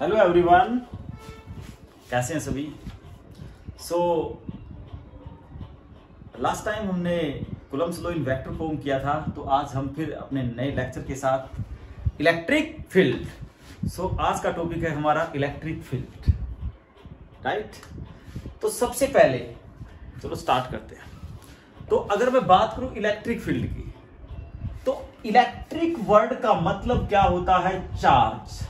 Hello everyone, कैसे हैं सभी। लास्ट टाइम हमने Coulomb's law in vector form किया था, तो आज हम फिर अपने नए लेक्चर के साथ इलेक्ट्रिक फील्ड। आज का टॉपिक है हमारा इलेक्ट्रिक फील्ड, राइट। तो सबसे पहले चलो स्टार्ट करते हैं। तो अगर मैं बात करूं इलेक्ट्रिक फील्ड की, तो इलेक्ट्रिक वर्ड का मतलब क्या होता है? चार्ज।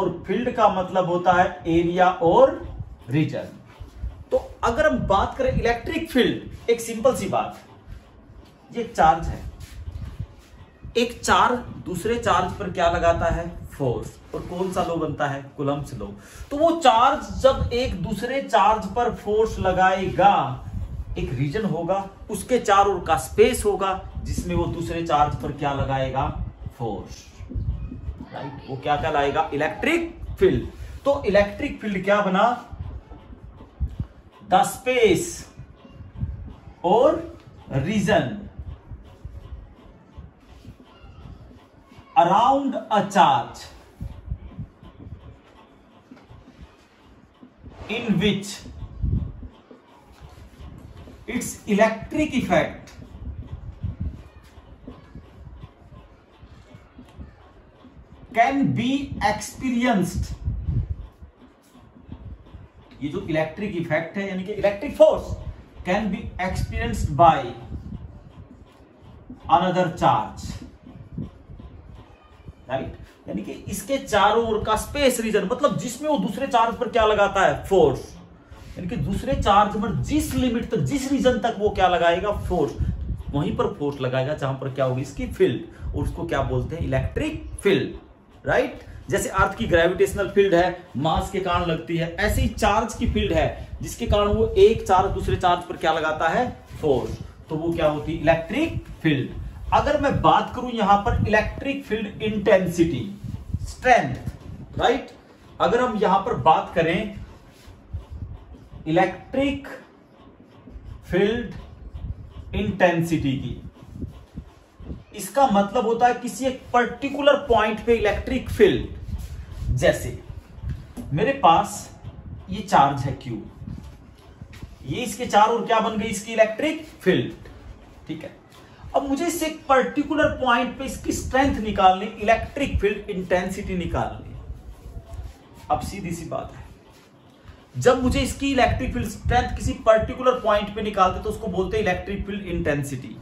और फील्ड का मतलब होता है एरिया और रीजन। तो अगर हम बात करें इलेक्ट्रिक फील्ड, एक सिंपल सी बात, ये चार्ज है। एक चार्ज दूसरे चार्ज पर क्या लगाता है? फोर्स। और कौन सा लॉ बनता है? Coulomb's law. तो वो चार्ज जब एक दूसरे चार्ज पर फोर्स लगाएगा, एक रीजन होगा, उसके चार ओर का स्पेस होगा जिसमें वो दूसरे चार्ज पर क्या लगाएगा? Force, right. वो क्या कहलाएगा? Electric field. तो इलेक्ट्रिक फील्ड क्या बना? द स्पेस और region around a charge in which it's electric effect can be experienced. ये जो इलेक्ट्रिक इफेक्ट है यानी कि electric force can be experienced by another charge, right. यानी कि इसके चारों ओर का स्पेस, रीजन, मतलब जिसमें वो दूसरे चार्ज पर क्या लगाता है? फोर्स। यानी कि दूसरे चार्ज पर जिस लिमिट तक, जिस रीजन तक वो क्या लगाएगा? फोर्स। वहीं पर फोर्स लगाएगा जहां पर क्या होगी? इसकी फील्ड। और उसको क्या बोलते हैं? Electric field, right. जैसे अर्थ की ग्रेविटेशनल फील्ड है, मास के कारण लगती है, ऐसी चार्ज की फील्ड है जिसके कारण वो एक चार्ज दूसरे चार्ज पर क्या लगाता है? फोर्स। तो वो क्या होती है? Electric field. अगर मैं बात करूं यहां पर electric field intensity, strength, right. अगर हम यहां पर बात करें इलेक्ट्रिक फील्ड इंटेंसिटी की, इसका मतलब होता है किसी एक पर्टिकुलर पॉइंट पे इलेक्ट्रिक फील्ड। जैसे मेरे पास ये चार्ज है Q, ये इसके चारों ओर क्या बन गई? इसकी इलेक्ट्रिक फील्ड, ठीक है। अब मुझे इस एक पर्टिकुलर पॉइंट पे इसकी स्ट्रेंथ निकालनी, इलेक्ट्रिक फील्ड इंटेंसिटी निकालनी। अब सीधी सी बात है, जब मुझे इसकी इलेक्ट्रिक फील्ड स्ट्रेंथ किसी पर्टिकुलर पॉइंट पे निकालते तो उसको बोलते हैं इलेक्ट्रिक फील्ड इंटेंसिटी।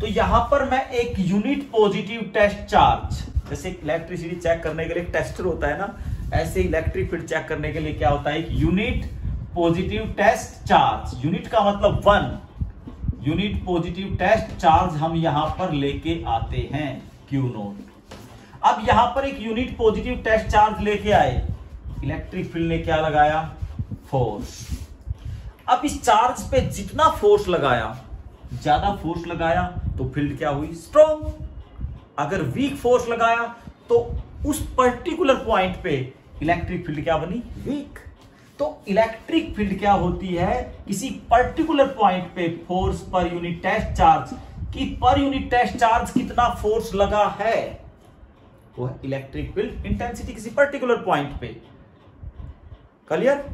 तो यहां पर मैं एक यूनिट पॉजिटिव टेस्ट चार्ज, जैसे इलेक्ट्रिसिटी चेक करने के लिए एक टेस्टर होता है ना, ऐसे इलेक्ट्रिक फील्ड चेक करने के लिए क्या होता है? Unit positive test charge. Unit का मतलब one, unit positive test charge हम यहां पर लेके आते हैं क्यू नोट। अब यहां पर एक यूनिट पॉजिटिव टेस्ट चार्ज लेके आए, इलेक्ट्रिक फील्ड ने क्या लगाया? फोर्स। अब इस चार्ज पे जितना फोर्स लगाया, ज्यादा फोर्स लगाया तो फील्ड क्या हुई? स्ट्रॉन्ग। अगर वीक फोर्स लगाया तो उस पर्टिकुलर पॉइंट पे इलेक्ट्रिक फील्ड क्या बनी? वीक। तो इलेक्ट्रिक फील्ड क्या होती है? किसी पर्टिकुलर पॉइंट पे force per unit test charge की, पर यूनिट टेस्ट चार्ज कितना फोर्स लगा है, वो है इलेक्ट्रिक फील्ड इंटेंसिटी किसी पर्टिकुलर पॉइंट पे। क्लियर?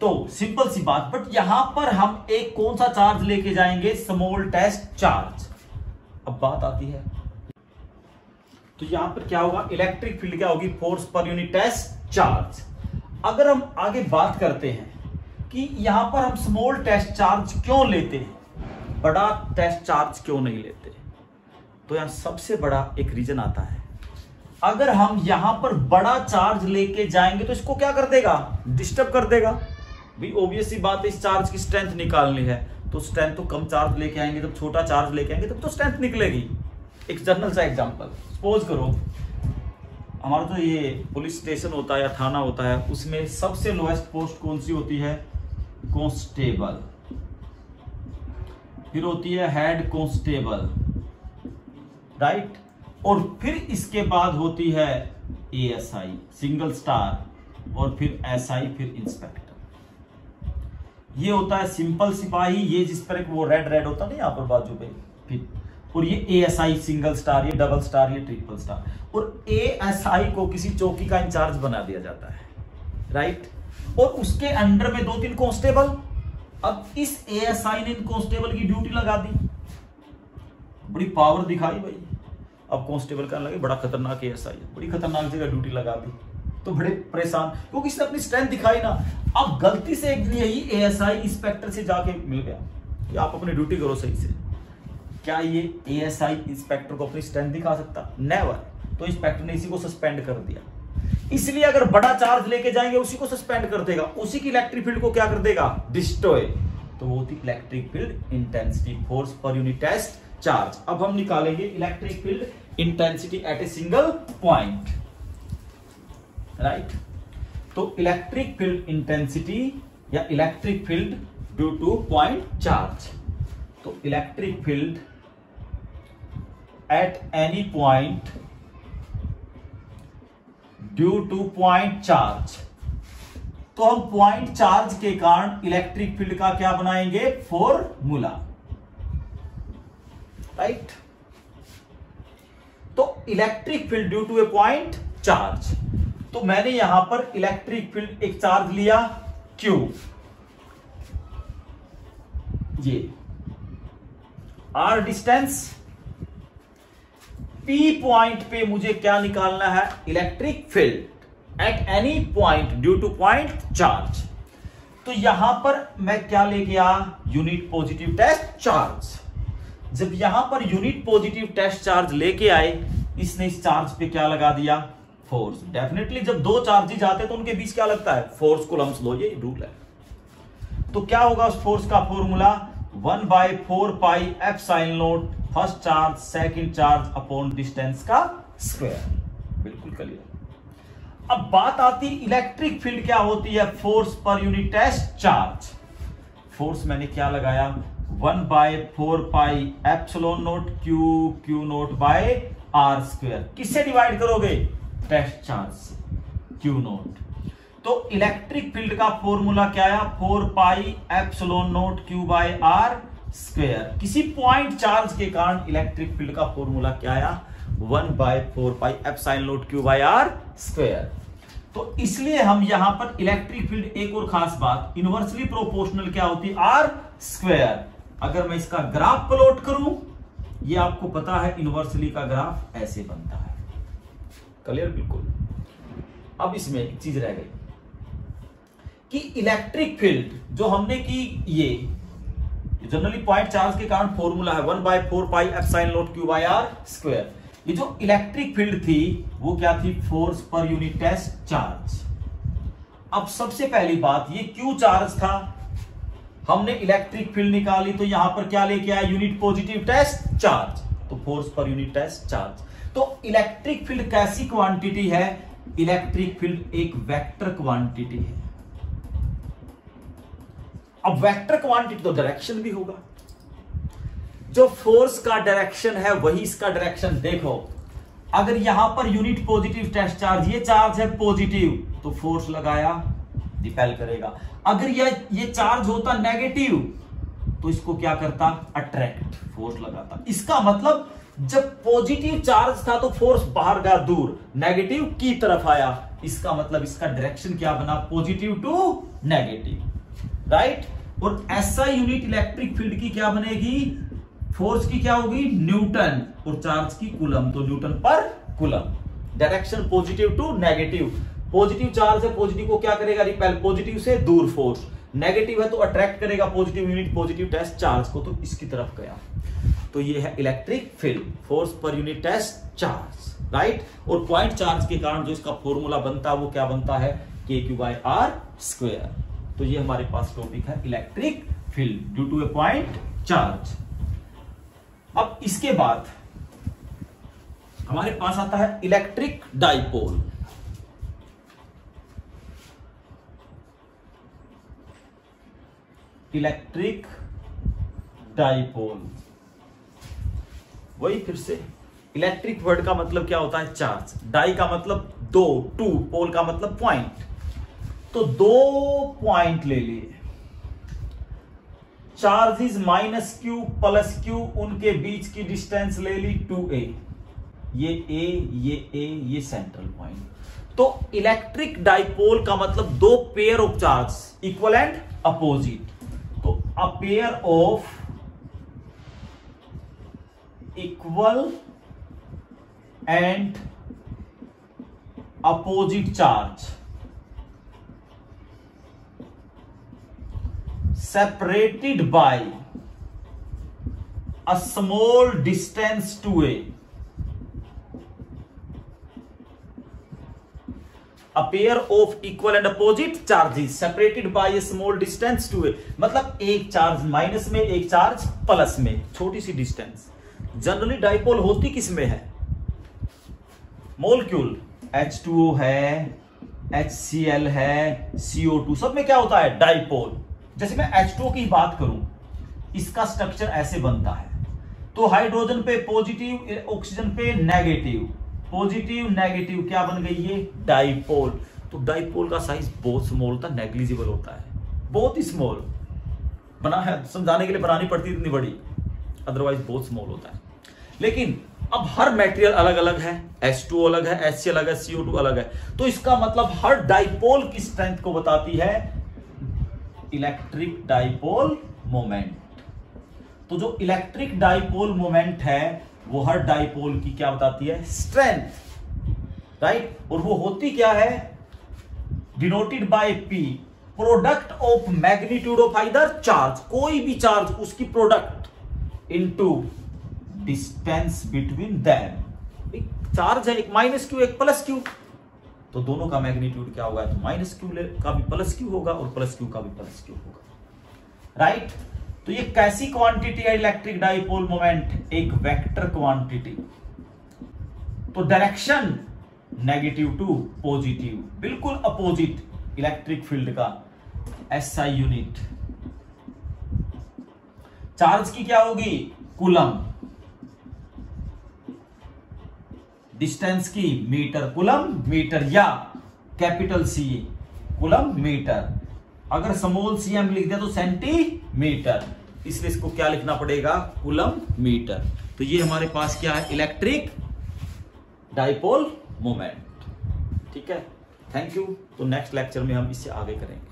तो सिंपल सी बात। बट यहां पर हम एक कौन सा चार्ज लेके जाएंगे? Small test charge. अब बात आती है तो यहां पर क्या होगा? इलेक्ट्रिक फील्ड क्या होगी? Force per unit test charge. अगर हम आगे बात करते हैं कि यहां पर हम स्मॉल टेस्ट चार्ज क्यों लेते हैं, बड़ा टेस्ट चार्ज क्यों नहीं लेते, तो यहां सबसे बड़ा एक रीजन आता है। अगर हम यहां पर बड़ा चार्ज लेके जाएंगे तो इसको क्या कर देगा? डिस्टर्ब कर देगा। भी ऑब्वियसली बात है, इस चार्ज की स्ट्रेंथ निकालनी है तो स्ट्रेंथ तो कम चार्ज लेके आएंगे, जब छोटा चार्ज लेके आएंगे तब तो स्ट्रेंथ निकलेगी। एक जनरल सा एग्जांपल, सपोज करो हमारा जो ये पुलिस स्टेशन होता है या थाना होता है, उसमें सबसे लोएस्ट पोस्ट कौन सी होती है? कांस्टेबल। फिर होती है हेड कांस्टेबल, राइट। और फिर इसके बाद होती है एएसआई, सिंगल स्टार, और फिर एसआई, फिर इंस्पेक्टर। ये होता है सिंपल सिपाही, ये जिस पर एक वो रेड रेड होता है ना यहाँ पर बाजू पे, फिर और ये एएसआई सिंगल स्टार, ये डबल स्टार, ये ट्रिपल स्टार। और एएसआई को किसी चौकी का इंचार्ज बना दिया जाता है, राइट। और उसके अंडर में 2-3 कांस्टेबल। अब इस एएसआई ने इन कांस्टेबल की ड्यूटी लगा दी, बड़ी पावर दिखाई भाई। अब कांस्टेबल कहने लगे बड़ा खतरनाक एएसआई है, बड़ी खतरनाक जगह ड्यूटी लगा दी, तो बड़े परेशान क्योंकि इसने अपनी स्ट्रेंथ दिखाई ना। अब गलती से एक यही एएसआई इंस्पेक्टर से जाके मिल गया कि आप अपनी ड्यूटी करो सही से। क्या ये एएसआई इंस्पेक्टर को अपनी स्ट्रेंथ दिखा सकता? नेवर। तो इंस्पेक्टर ने इसी को सस्पेंड कर दिया। इसलिए अगर बड़ा चार्ज लेके जाएंगे उसी को सस्पेंड कर देगा, उसी की इलेक्ट्रिक फील्ड को क्या कर देगा? डिस्ट्रॉय। तो वो थी electric field intensity force per unit test charge. अब हम निकालेंगे electric field intensity at a single point, right. तो इलेक्ट्रिक फील्ड इंटेंसिटी या electric field due to point charge. तो electric field at any point due to point charge। तो हम point charge के कारण electric field का क्या बनाएंगे? formula, right। तो electric field due to a point charge। तो मैंने यहां पर electric field एक charge लिया Q, ये R distance, P पॉइंट पे मुझे क्या निकालना है? Electric field at any point due to point charge. तो यहां पर मैं क्या ले गया? Unit positive test charge. जब यहां पर यूनिट पॉजिटिव टेस्ट चार्ज लेके आए, इसने इस चार्ज पे क्या लगा दिया? फोर्स। डेफिनेटली जब दो चार्जेज आते हैं तो उनके बीच क्या लगता है? फोर्स। कूलम्स लॉ, ये रूल है। तो क्या होगा उस फोर्स का formula? 1/4 pi epsilon naught first charge second charge upon distance का स्क्वायर। बिल्कुल क्लियर। अब बात आती इलेक्ट्रिक फील्ड क्या होती है? Force per unit test charge. Force मैंने क्या लगाया? 1/4 pi epsilon naught Q Q naught by R square. किससे डिवाइड करोगे? टेस्ट चार्ज से, क्यू नॉट। तो इलेक्ट्रिक फील्ड का फॉर्मूला क्या आया? 4 pi epsilon naught Q by R square. किसी पॉइंट चार्ज के कारण इलेक्ट्रिक फील्ड का फॉर्मूला क्या आया? 1/4 pi epsilon naught Q by R square. तो इसलिए हम यहां पर इलेक्ट्रिक फील्ड, एक और खास बात, इनवर्सली प्रोपोर्शनल क्या होती है? R square. अगर मैं इसका ग्राफ प्लॉट करूं, ये आपको पता है इनवर्सली का ग्राफ ऐसे बनता है, क्लियर? बिल्कुल। अब इसमें एक चीज रह गई कि इलेक्ट्रिक फील्ड जो हमने की, ये जनरली पॉइंट चार्ज के कारण फॉर्मूला है 1/4 pi epsilon naught Q by R square. ये जो इलेक्ट्रिक फील्ड थी वो क्या थी? Force per unit test charge. अब सबसे पहली बात, ये क्यू चार्ज था, हमने इलेक्ट्रिक फील्ड निकाली तो यहां पर क्या लेके आया? यूनिट पॉजिटिव टेस्ट चार्ज, तो force per unit test charge. तो इलेक्ट्रिक फील्ड कैसी क्वांटिटी है? इलेक्ट्रिक फील्ड एक वेक्टर क्वांटिटी है। अब वेक्टर क्वांटिटी तो डायरेक्शन भी होगा, जो फोर्स का डायरेक्शन है वही इसका डायरेक्शन। देखो अगर यहां पर यूनिट पॉजिटिव टेस्ट चार्ज, ये चार्ज है पॉजिटिव तो फोर्स लगाया रिपेल करेगा। अगर ये चार्ज होता नेगेटिव तो इसको क्या करता? अट्रैक्ट, फोर्स लगाता। इसका मतलब जब पॉजिटिव चार्ज था तो फोर्स बाहर गया दूर, नेगेटिव की तरफ आया। इसका मतलब इसका डायरेक्शन क्या बना? Positive to negative, right. और ऐसा यूनिट इलेक्ट्रिक फील्ड की क्या बनेगी? फोर्स की क्या होगी? न्यूटन, और चार्ज की कूलम, तो newton per coulomb. Direction positive to negative. Positive charge है, पॉजिटिव को क्या करेगा? रिपेल, पॉजिटिव से दूर फोर्स। नेगेटिव है तो अट्रैक्ट करेगा positive unit positive test charge को, तो इसकी तरफ गया। तो ये है electric field, force per unit test charge, right. और पॉइंट चार्ज के कारण जो इसका फॉर्मूला बनता है वो क्या बनता है? kq/r square. तो ये हमारे पास टॉपिक है electric field due to a point charge. अब इसके बाद हमारे पास आता है इलेक्ट्रिक डाइपोल। इलेक्ट्रिक डाइपोल, वही फिर से इलेक्ट्रिक वर्ड का मतलब क्या होता है? चार्ज। डाई का मतलब दो, टू, पोल का मतलब पॉइंट। तो दो पॉइंट ले लिए, चार्जेस -q प्लस q, उनके बीच की डिस्टेंस ले ली 2a। ये ए, ये ए, ये सेंट्रल पॉइंट। तो इलेक्ट्रिक डाइपोल का मतलब दो pair of charge equal and opposite. तो a pair of equal and opposite charge separated by a small distance to a pair of equal and opposite charges separated by a small distance to a, मतलब एक charge minus में एक charge plus में, छोटी सी distance. Generally dipole होती किसमें है? Molecule H2O है, HCl है, CO2, सब में क्या होता है? डाइपोल। जैसे मैं H2O की बात करूं, इसका स्ट्रक्चर ऐसे बनता है। तो हाइड्रोजन पे पॉजिटिव, ऑक्सीजन पे नेगेटिव, पॉजिटिव नेगेटिव, क्या बन गई ये? डाइपोल। तो डाइपोल का साइज बहुत स्मॉल होता है, नेग्लिजिबल होता है, बहुत ही स्मॉल बना है, समझाने के लिए बनानी पड़ती है इतनी बड़ी, अदरवाइज बहुत स्मॉल होता है। लेकिन अब हर मटेरियल अलग अलग है, H2O अलग है, HCl अलग है, CO2 अलग है। तो इसका मतलब हर डाइपोल की स्ट्रेंथ को बताती है इलेक्ट्रिक डाइपोल मोमेंट। तो जो इलेक्ट्रिक डाइपोल मोमेंट है वो हर डाइपोल की क्या बताती है? Strength, right. और वो होती क्या है? Denoted by P, product of magnitude of either charge, कोई भी चार्ज उसकी product, into distance between them. एक चार्ज है, एक माइनस क्यू, एक प्लस क्यू, तो दोनों का मैग्नीट्यूड क्या होगा? तो माइनस क्यू का भी प्लस क्यू होगा और प्लस क्यू का भी प्लस क्यू होगा, राइट। तो ये कैसी क्वांटिटी है इलेक्ट्रिक डाइपोल मोमेंट? एक वेक्टर क्वांटिटी। तो डायरेक्शन नेगेटिव टू पॉजिटिव, बिल्कुल अपोजिट इलेक्ट्रिक फील्ड का। एसआई यूनिट चार्ज की क्या होगी? कूलम। डिस्टेंस की मीटर, कूलम मीटर, या कैपिटल सी कूलम मीटर, अगर स्मॉल सी हम लिख दें तो सेंटीमीटर, इसलिए इसको क्या लिखना पड़ेगा? Coulomb metre. तो ये हमारे पास क्या है? इलेक्ट्रिक डाइपोल मोमेंट, ठीक है। Thank you. तो नेक्स्ट लेक्चर में हम इससे आगे करेंगे।